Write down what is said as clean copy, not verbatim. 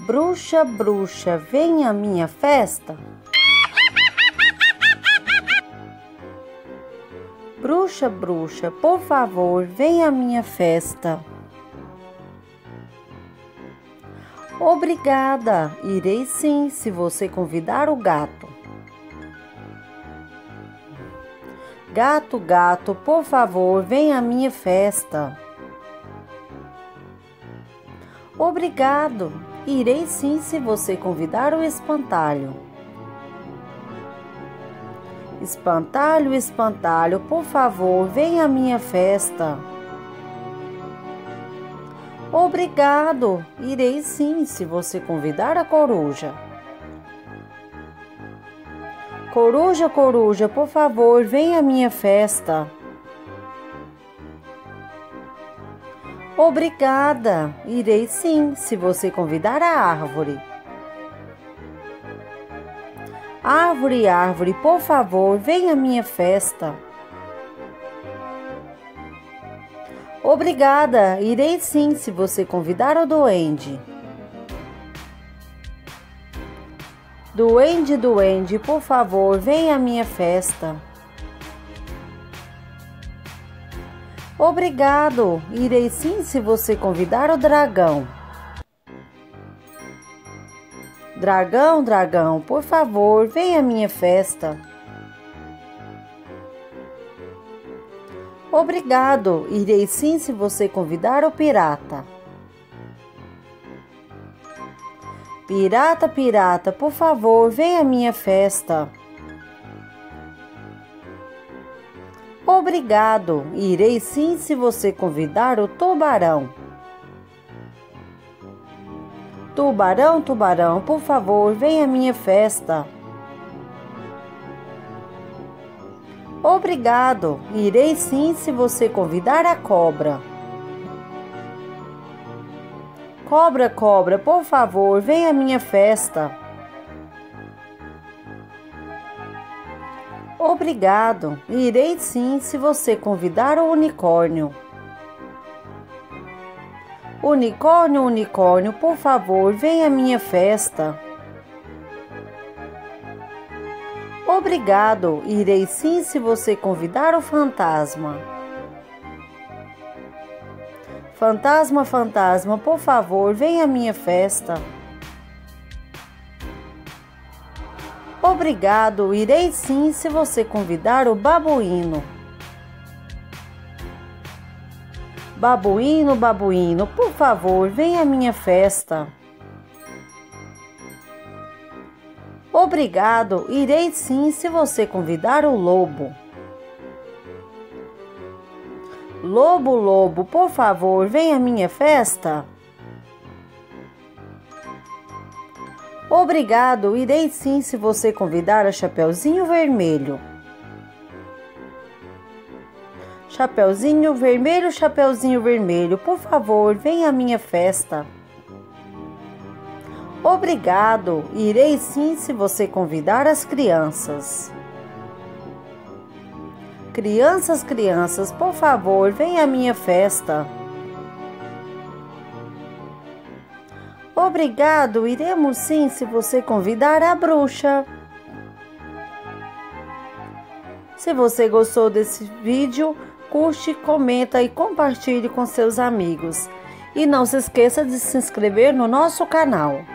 Bruxa, bruxa, vem à minha festa. Bruxa, bruxa, por favor, vem à minha festa. Obrigada, irei sim, se você convidar o gato. Gato, gato, por favor, vem à minha festa. Obrigado, irei sim, se você convidar o espantalho. Espantalho, espantalho, por favor, vem à minha festa. Obrigado, irei sim, se você convidar a coruja. Coruja, coruja, por favor, vem à minha festa. Obrigada, irei sim, se você convidar a árvore. Árvore, árvore, por favor, vem à minha festa. Obrigada, irei sim, se você convidar o duende. Duende, duende, por favor, vem à minha festa. Obrigado, irei sim, se você convidar o dragão. Dragão, dragão, por favor, vem à minha festa. Obrigado, irei sim, se você convidar o pirata. Pirata, pirata, por favor, vem à minha festa. Obrigado, irei sim, se você convidar o tubarão. Tubarão, tubarão, por favor, vem à minha festa. Obrigado, irei sim, se você convidar a cobra. Cobra, cobra, por favor, vem à minha festa. Obrigado, irei sim, se você convidar o unicórnio. Unicórnio, unicórnio, por favor, vem à minha festa. Obrigado, irei sim, se você convidar o fantasma. Fantasma, fantasma, por favor, vem à minha festa. Obrigado, irei sim, se você convidar o babuíno. Babuíno, babuíno, por favor, vem à minha festa. Obrigado, irei sim, se você convidar o lobo. Lobo, lobo, por favor, vem à minha festa. Obrigado, irei sim, se você convidar a Chapeuzinho Vermelho. Chapeuzinho Vermelho, Chapeuzinho Vermelho, por favor, vem à minha festa. Obrigado, irei sim, se você convidar as crianças. Crianças, crianças, por favor, vem à minha festa. Obrigado, iremos sim, se você convidar a bruxa. Se você gostou desse vídeo, curte, comenta e compartilhe com seus amigos. E não se esqueça de se inscrever no nosso canal.